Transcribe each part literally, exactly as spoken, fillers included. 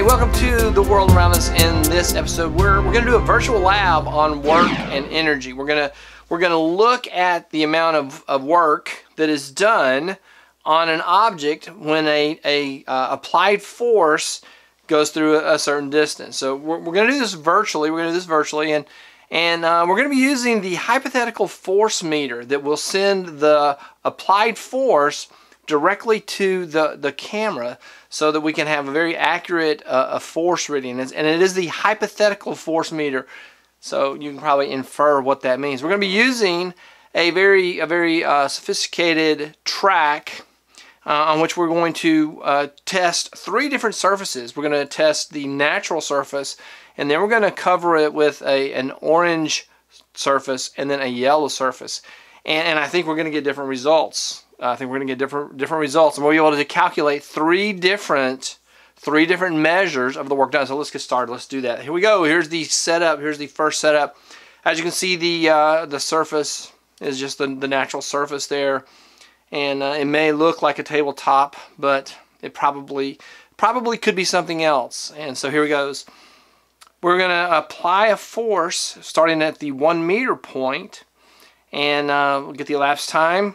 Hey, welcome to the world around us. In this episode, we're we're going to do a virtual lab on work and energy. We're gonna we're gonna look at the amount of, of work that is done on an object when a a uh, applied force goes through a, a certain distance. So we're we're going to do this virtually. We're going to do this virtually, and and uh, we're going to be using the hypothetical force meter that will send the applied force directly to the, the camera so that we can have a very accurate uh, a force reading. And it is the hypothetical force meter, so you can probably infer what that means. We're going to be using a very a very uh, sophisticated track uh, on which we're going to uh, test three different surfaces. We're going to test the natural surface, and then we're going to cover it with a, an orange surface and then a yellow surface. And, and I think we're going to get different results. I think we're going to get different different results, and we'll be able to calculate three different three different measures of the work done. So let's get started. Let's do that. Here we go. Here's the setup. Here's the first setup. As you can see, the uh, the surface is just the, the natural surface there, and uh, it may look like a tabletop, but it probably probably could be something else. And so here it goes. We're going to apply a force starting at the one meter point, and uh, we'll get the elapsed time,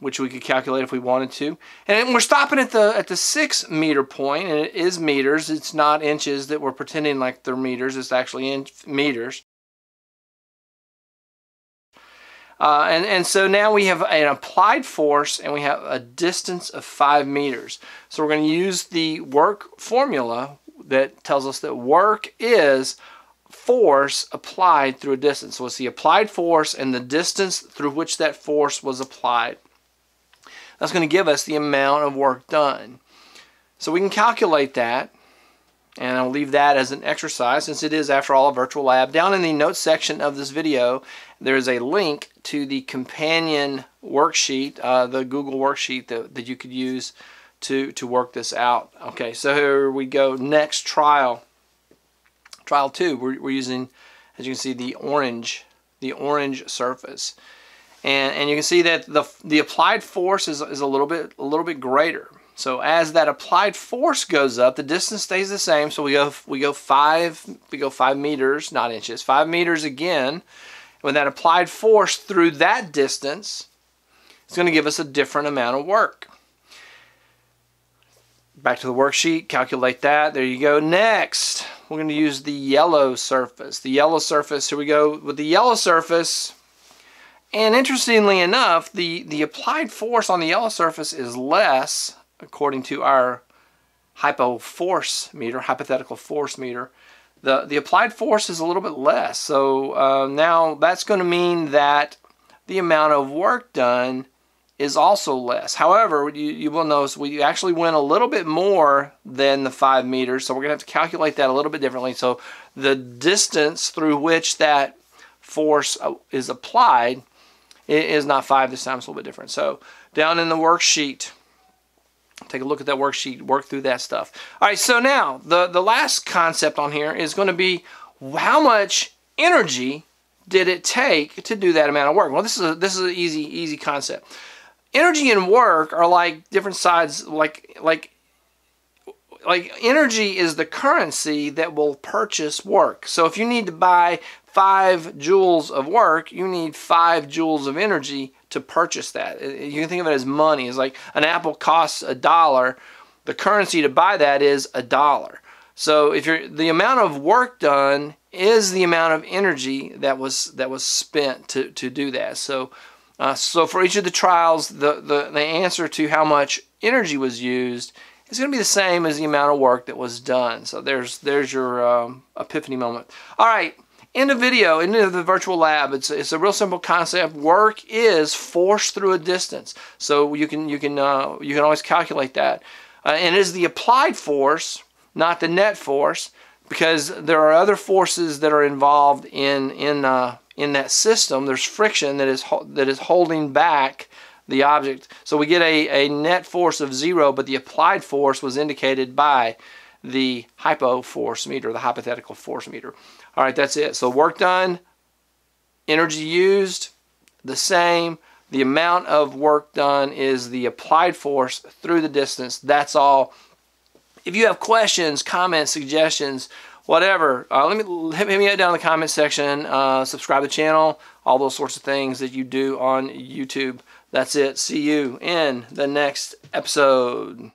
which we could calculate if we wanted to. And we're stopping at the at the six meter point, and it is meters. It's not inches that we're pretending like they're meters. It's actually in meters. Uh, and and so now we have an applied force, and we have a distance of five meters. So we're going to use the work formula that tells us that work is force applied through a distance. So it's the applied force and the distance through which that force was applied. That's going to give us the amount of work done. So we can calculate that, and I'll leave that as an exercise, since it is, after all, a virtual lab. Down in the notes section of this video, there is a link to the companion worksheet, uh, the Google worksheet that, that you could use to, to work this out. Okay, so here we go. Next trial. Trial two. We're, we're using, as you can see, the orange, the orange surface. And, and you can see that the, the applied force is, is a little bit a little bit greater. So as that applied force goes up, the distance stays the same. So we go we go five we go five meters, not inches, five meters again. When that applied force through that distance, it's going to give us a different amount of work. Back to the worksheet, calculate that. There you go. Next, we're going to use the yellow surface. The yellow surface. Here we go with the yellow surface. And interestingly enough, the, the applied force on the yellow surface is less, according to our hypo force meter, hypothetical force meter. The, the applied force is a little bit less. So uh, now that's going to mean that the amount of work done is also less. However, you, you will notice we actually went a little bit more than the five meters. So we're going to have to calculate that a little bit differently. So the distance through which that force is applied, it is not five this time, it's a little bit different. So down in the worksheet, take a look at that worksheet, work through that stuff. All right, so now the, the last concept on here is going to be how much energy did it take to do that amount of work? Well, this is a, this is an easy, easy concept. Energy and work are like different sides, like, like, like energy is the currency that will purchase work. So if you need to buy five joules of work, you need five joules of energy to purchase that. You can think of it as money. It's like an apple costs a dollar. The currency to buy that is a dollar. So if you're, the amount of work done is the amount of energy that was that was spent to, to do that. So uh, so for each of the trials, the, the, the answer to how much energy was used is going to be the same as the amount of work that was done. So there's, there's your um, epiphany moment. All right. End of video, end of the virtual lab. It's it's a real simple concept. Work is force through a distance, so you can you can uh, you can always calculate that. Uh, and it is the applied force, not the net force, because there are other forces that are involved in in uh, in that system. There's friction that is that is holding back the object. So we get a a net force of zero, but the applied force was indicated by the hypo force meter, the hypothetical force meter. All right, that's it. So work done, energy used, the same. The amount of work done is the applied force through the distance. That's all. If you have questions, comments, suggestions, whatever, uh, let me hit me down in the comment section. Uh, subscribe to the channel, all those sorts of things that you do on YouTube. That's it. See you in the next episode.